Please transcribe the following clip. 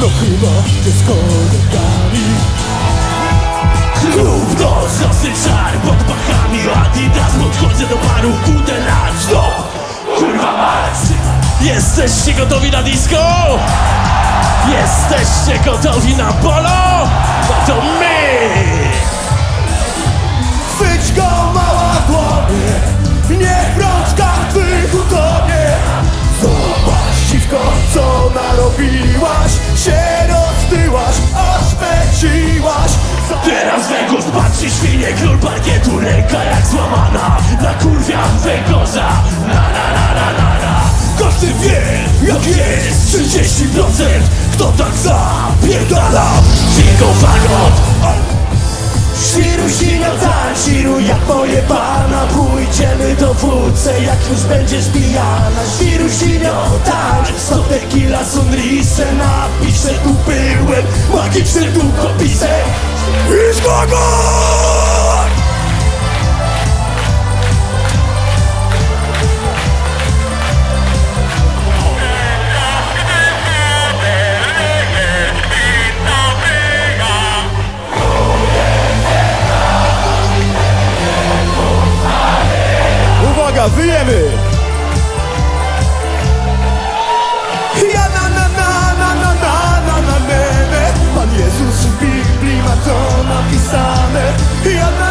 No chyba nie z kolegami. Gówno, zasy czar pod pachami Adidas, podchodzę do baru, kutę na stop. Kurwa mać! Jesteście gotowi na disco? Jesteście gotowi na polo? No to my! Chwyć go, mała dłonie, niech rączka twych utonie. Zobacz, dziwko, co narobiłaś, się roztyłaś, aż pęciłaś. Teraz węgorz patrzy świnie, król parkietu, ręka jak złamana. Na kurwia węgorza, na. Każdy wie, jak jest 30%, kto tak zapierdala. Figo fagot! Świrusi na tak, świruj jak moje pana. Pójdziemy do wódce, jak już będziesz pijana. Świrusi na tak, sto tequila sunrise. Napiszę tu byłem, magicznym długopisem. I zgogoń! Wyjemy! Ja na. Pan Jezus w Biblii ma to napisane. Ja na.